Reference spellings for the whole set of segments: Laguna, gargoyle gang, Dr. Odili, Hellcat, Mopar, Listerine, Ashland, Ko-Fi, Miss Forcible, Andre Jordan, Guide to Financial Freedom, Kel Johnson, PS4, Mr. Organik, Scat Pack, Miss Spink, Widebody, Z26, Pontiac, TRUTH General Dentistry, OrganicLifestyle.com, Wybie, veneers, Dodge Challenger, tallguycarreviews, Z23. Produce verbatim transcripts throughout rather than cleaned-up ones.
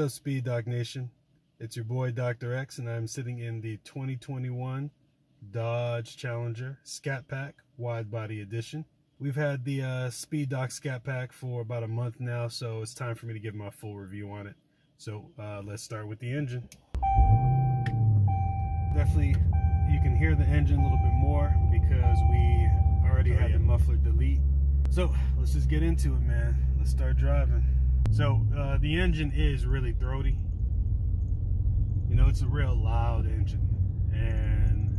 What up, Speed Doc Nation? It's your boy Doctor X, and I'm sitting in the twenty twenty-one Dodge Challenger Scat Pack Wide Body Edition. We've had the uh, Speed Doc Scat Pack for about a month now, so it's time for me to give my full review on it. So uh, let's start with the engine. Definitely, you can hear the engine a little bit more because we already oh, had yeah. the muffler delete. So let's just get into it, man. Let's start driving. So uh, the engine is really throaty. You know, it's a real loud engine, and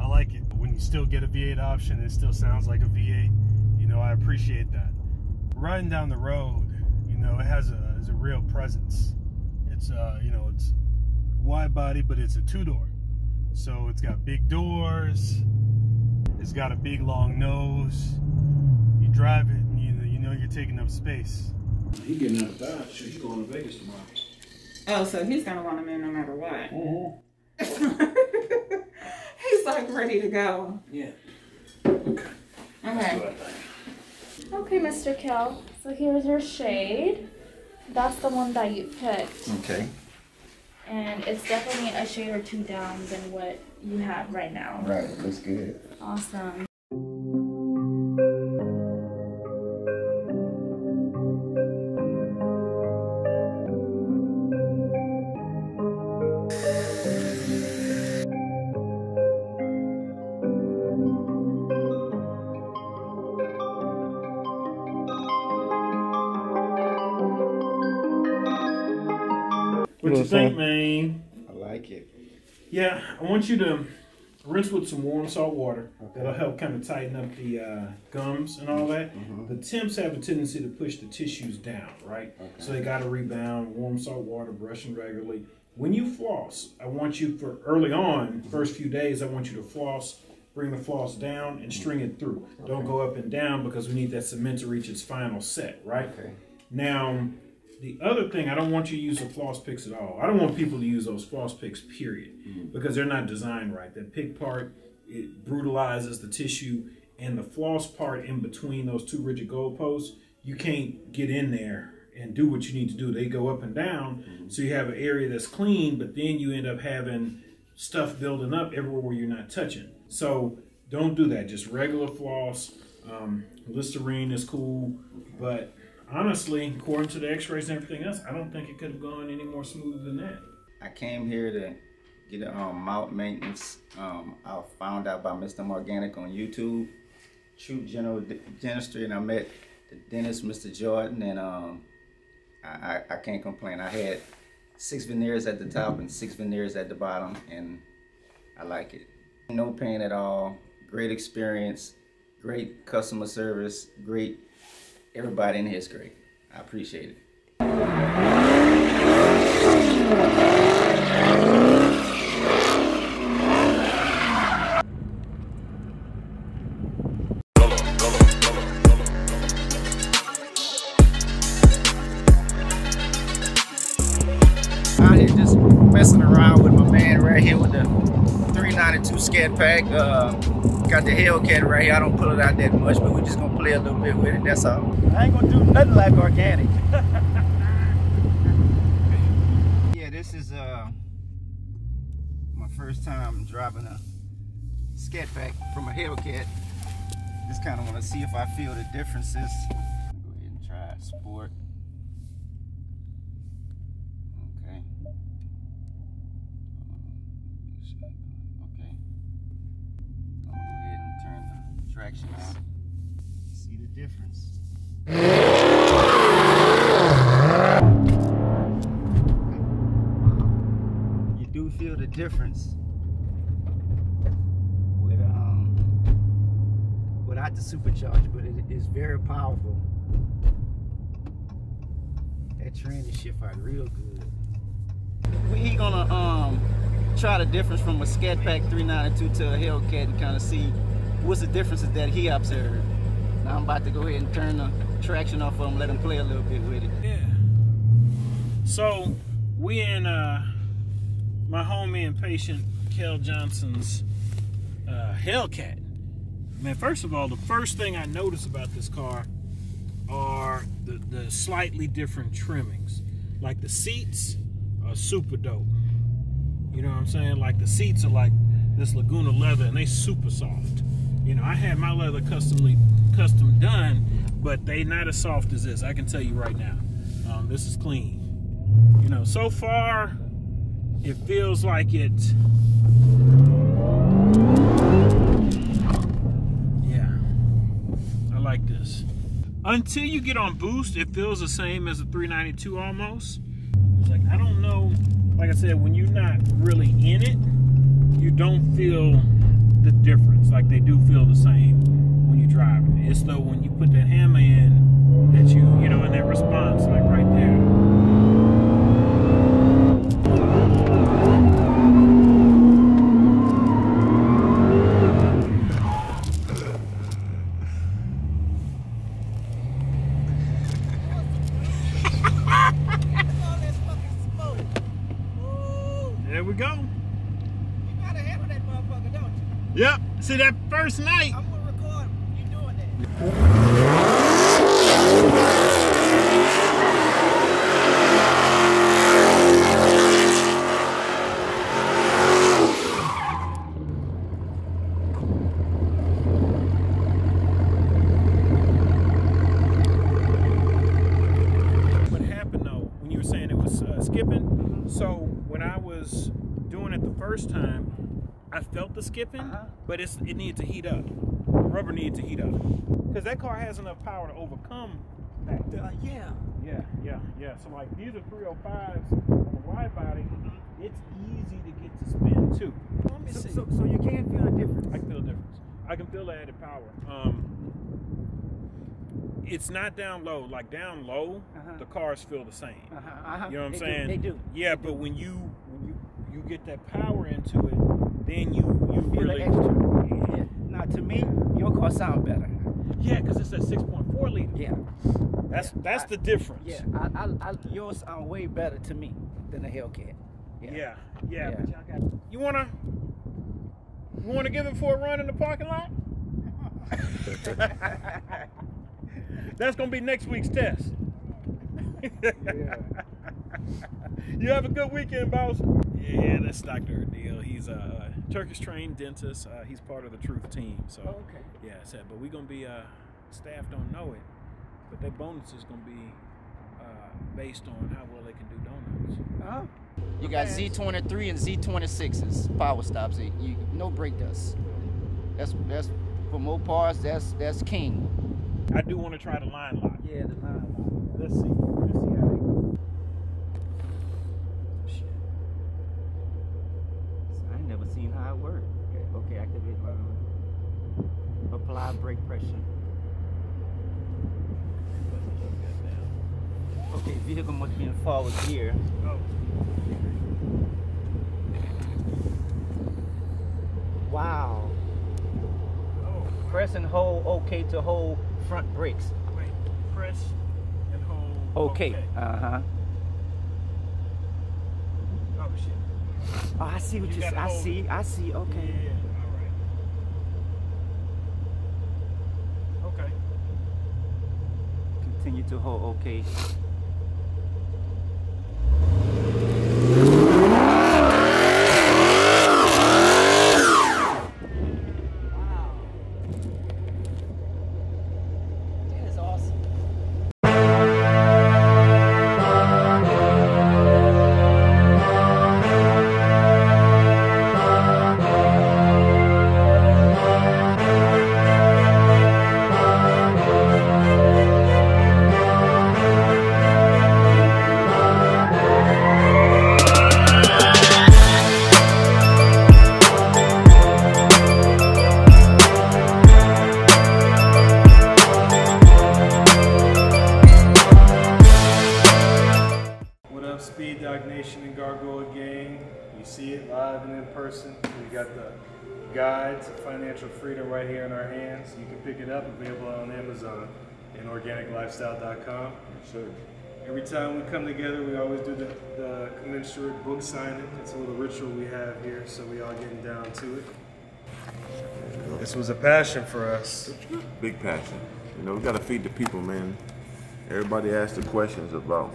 I like it. When you still get a V eight option, it still sounds like a V eight. You know, I appreciate that. Riding down the road, you know, it has a, it's a real presence. It's, uh, you know, it's wide body, but it's a two-door. So it's got big doors. It's got a big, long nose. You drive it, and you, you know you're taking up space. He's getting out of Dodge, so he's going to Vegas tomorrow. Oh, so he's going to want him in no matter what. Mm-hmm. He's like ready to go. Yeah. Okay. Okay. Okay, Mister Kel. So here's your shade. That's the one that you picked. Okay. And it's definitely a shade or two down than what you have right now. Right. Looks good. Awesome. What you think, man? I like it. Yeah, I want you to rinse with some warm salt water. Okay. That'll help kind of tighten up the uh, gums and all that. Mm-hmm. The temps have a tendency to push the tissues down, right? Okay. So they got to rebound. Warm salt water, brushing regularly. When you floss, I want you for early on, first few days, I want you to floss, bring the floss down and string it through. Okay. Don't go up and down because we need that cement to reach its final set, right? Okay. Now, the other thing, I don't want you to use the floss picks at all. I don't want people to use those floss picks, period, mm-hmm. because they're not designed right. That pick part, it brutalizes the tissue, and the floss part in between those two rigid gold posts, you can't get in there and do what you need to do. They go up and down, mm-hmm. so you have an area that's clean, but then you end up having stuff building up everywhere where you're not touching. So don't do that. Just regular floss. Um, Listerine is cool, but honestly, according to the x-rays and everything else, I don't think it could have gone any more smooth than that. I came here to get a um, mouth maintenance. Um, I found out by Mister Organik on YouTube, TRUTH General Dentistry, and I met the dentist, Mister Jordan, and um, I, I, I can't complain. I had six veneers at the top and six veneers at the bottom, and I like it. No pain at all, great experience, great customer service, great. Everybody in here is great. I appreciate it. Out here just messing around with my man right here with the three ninety-two Scat Pack. Uh, Got the Hellcat right here. I don't pull it out that much, but we're just gonna play a little bit with it. That's all. I ain't gonna do nothing like Organic. Yeah, this is uh, my first time driving a Scat Pack from a Hellcat. Just kind of want to see if I feel the differences. Go ahead and try it. Sport. Okay. Okay. Traction on. See the difference. You do feel the difference with um without the supercharger, but it is very powerful. That tranny shift out real good. We gonna um try the difference from a Scat Pack three ninety-two to a Hellcat and kind of see what's the differences that he observed. Now I'm about to go ahead and turn the traction off of him, let him play a little bit with it. Yeah. So we in uh, my homie and patient Kel Johnson's uh, Hellcat. Man, first of all, the first thing I noticed about this car are the, the slightly different trimmings. Like the seats are super dope. You know what I'm saying? Like the seats are like this Laguna leather, and they super soft. You know, I had my leather customly custom done, but they not as soft as this. I can tell you right now, um, this is clean. You know, so far it feels like it. Yeah, I like this. Until you get on boost, it feels the same as a three ninety-two almost. It's like, I don't know, like I said, when you're not really in it, you don't feel the difference. Like, they do feel the same when you're driving. It's though when you put that hammer in that you, you know, in that response, like right there. See, that first night. I'm gonna record you doing that. What happened though, when you were saying it was uh, skipping? So when I was doing it the first time, I felt the skipping, uh-huh. but it's, it needed to heat up. The rubber needed to heat up. Because that car has enough power to overcome that. Uh, yeah. Yeah, yeah, yeah. So like, these are three oh fives on the wide body. It's easy to get to spin too. Let me so, see. So, so you can feel a difference? I can feel a difference. I can feel the added power. Um, it's not down low. Like down low, uh-huh. the cars feel the same. Uh-huh, uh-huh. You know what I'm they saying? Do. They do. Yeah, they but do. when you when you you get that power into it, then you, you feel really extra. Yeah. Now to me, your car sound better. Yeah, because it's a six point four liter. Yeah. That's yeah. that's I, the difference. Yeah, I, I, I, yours sound way better to me than the Hellcat. Yeah, yeah. yeah. yeah. But y'all got it. You wanna you wanna give it for a run in the parking lot? That's gonna be next week's test. Yeah. You have a good weekend, boss. Yeah, that's Doctor Odili. He's a Turkish-trained dentist. Uh, he's part of the Truth team. So, oh, okay. Yeah, I said, but we're going to be, uh, staff don't know it, but their bonus is going to be uh, based on how well they can do donuts. Oh. You got Z twenty-three and Z twenty-sixes, power stops. You, you, no brake dust. That's, that's for Mopars, that's, that's king. I do want to try the line lock. Yeah, the line lock. Let's see. Let's see how they go. Never seen how it worked. Okay, okay, activate uh, apply brake pressure. Okay, vehicle must be in forward gear. Oh. Wow. Oh. Press and hold okay to hold front brakes. Wait, press and hold okay. okay. Uh-huh. Oh shit. Oh, I see what you you're I see, it. I see, okay. Yeah, all right. Okay. Continue to hold, okay. Wow. That is awesome. Speed Dog Nation and Gargoyle Gang, you see it live and in person. We got the Guide to Financial Freedom right here in our hands. You can pick it up, available on Amazon and Organic Lifestyle dot com. Sure. Every time we come together, we always do the, the commensurate book signing. It's a little ritual we have here, so we all getting down to it. This was a passion for us. Big passion. You know, we got to feed the people, man. Everybody asked the questions about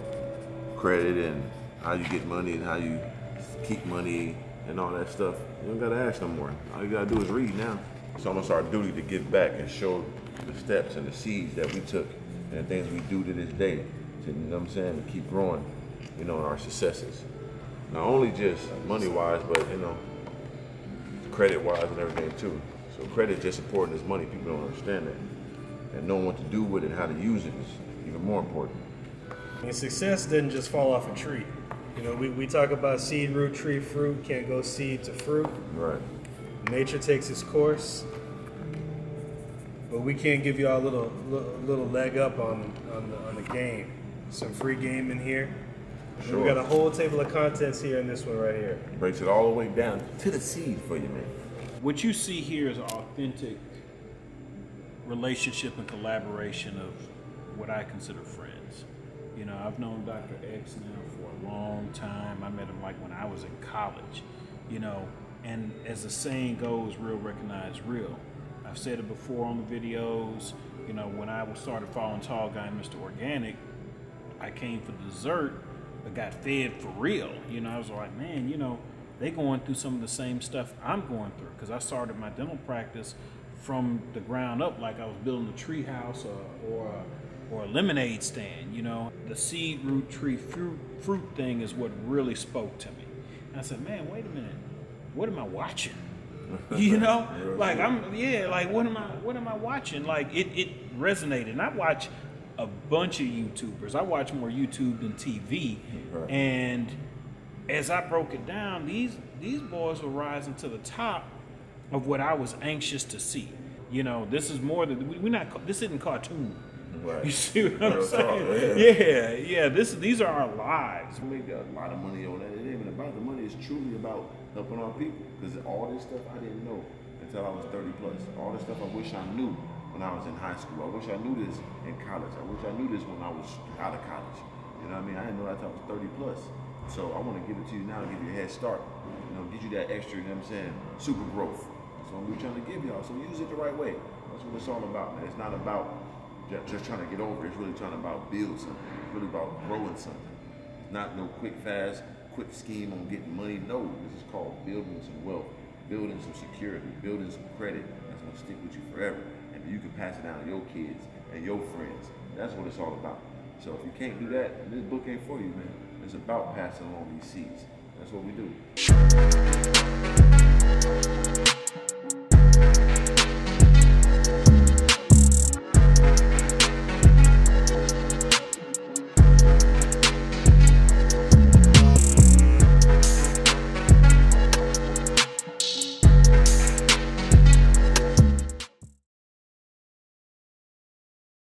credit and how you get money and how you keep money and all that stuff. You don't gotta ask no more. All you gotta do is read now. It's almost our duty to give back and show the steps and the seeds that we took and the things we do to this day, to, you know what I'm saying, to keep growing, you know, in our successes. Not only just money-wise, but, you know, credit-wise and everything too. So credit just important as money. People don't understand that. And knowing what to do with it, how to use it is even more important. And success doesn't just fall off a tree. You know, we, we talk about seed, root, tree, fruit. Can't go seed to fruit. Right. Nature takes its course, but we can't give y'all a little, little little leg up on on the, on the game. Some free game in here. Sure. We got a whole table of contents here in this one right here. Breaks it all the way down to the seed for you, man. What you see here is an authentic relationship and collaboration of what I consider friends. You know, I've known Doctor X now for a long time. I met him like when I was in college. You know. And as the saying goes, real recognize real. I've said it before on the videos, you know, when I started following Tall Guy and Mister Organik, I came for dessert, but got fed for real. You know, I was like, man, you know, they going through some of the same stuff I'm going through, because I started my dental practice from the ground up, like I was building a tree house or, or, a, or a lemonade stand, you know. The seed, root, tree, fruit, fruit thing is what really spoke to me. And I said, man, wait a minute. What am I watching? You know, like I'm, yeah, like what am I, what am I watching? Like it, it resonated. And I watch a bunch of YouTubers. I watch more YouTube than T V. Right. And as I broke it down, these, these boys were rising to the top of what I was anxious to see. You know, this is more than, we, we're not, this isn't cartoon. Right. You see what I'm saying? Yeah, yeah, this, these are our lives. We made a lot of money on that. It ain't even about the money, it's truly about helping our people, because all this stuff I didn't know until I was thirty plus. All this stuff I wish I knew when I was in high school. I wish I knew this in college. I wish I knew this when I was out of college. You know what I mean? I didn't know that until I was thirty plus. So I want to give it to you now, give you a head start. You know, get you that extra, you know what I'm saying, super growth. That's what we're trying to give y'all. So use it the right way. That's what it's all about, man. It's not about just trying to get over. It's really trying about build something. It's really about growing something. It's not no quick, fast, quick scheme on getting money. No, this is called building some wealth, building some security, building some credit that's gonna stick with you forever. And you can pass it down to your kids and your friends. That's what it's all about. So if you can't do that, this book ain't for you, man. It's about passing along these seeds. That's what we do.